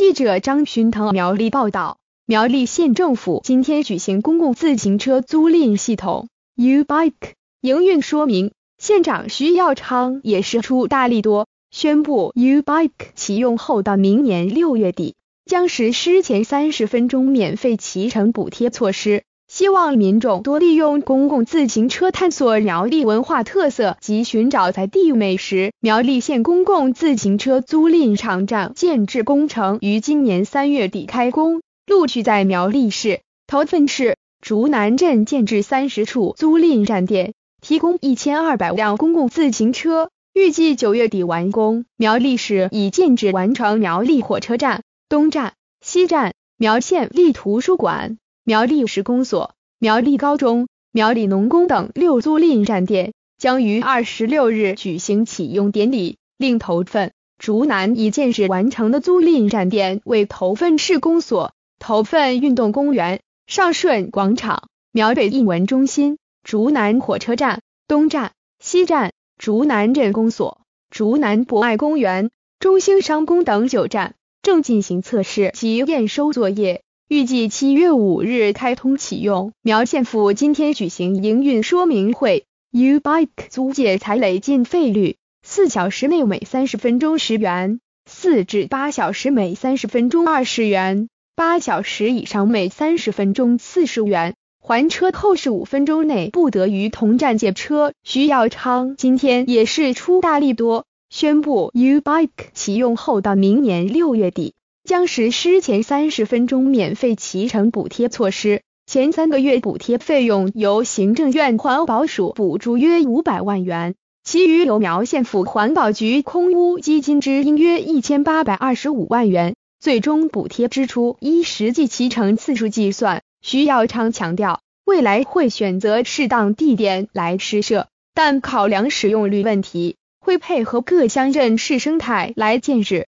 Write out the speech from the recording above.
记者张巡腾苗栗报道，苗栗县政府今天举行公共自行车租赁系统 YouBike 营运说明，县长徐耀昌也是出大力多，宣布 YouBike 启用后到明年6月底将实施前30分钟免费骑乘补贴措施，希望民众多利用公共自行车探索苗栗文化特色及寻找在地美食。苗栗县公共自行车租赁场站建制工程于今年3月底开工，陆续在苗栗市、头份市、竹南镇建制30处租赁站点，提供1200辆公共自行车，预计9月底完工。苗栗市已建制完成苗栗火车站、东站、西站、苗县立图书馆、苗栗市公所、苗栗高中、苗栗农工等6租赁站点，将于26日举行启用典礼。另头份、竹南已建制完成的租赁站点为头份市公所、头份运动公园、上顺广场、苗北艺文中心、竹南火车站、东站、西站、竹南镇公所、竹南博爱公园、中兴商工等9站，正进行测试及验收作业。预计7月5日开通启用。苗县府今天举行营运说明会 ，YouBike 租借采累进费率4小时内每30分钟10元，4至8小时每30分钟20元，8小时以上每30分钟40元。还车后15分钟内不得于同站借车。徐耀昌今天也是出大力多，宣布 YouBike 启用后到明年6月底将实施前30分钟免费骑乘补贴措施，前3个月补贴费用由行政院环保署补助约500万元，其余由苗县府环保局空污基金支应约1825万元，最终补贴支出依实际骑乘次数计算。徐耀昌强调，未来会选择适当地点来施设，但考量使用率问题，会配合各乡镇市生态来建制。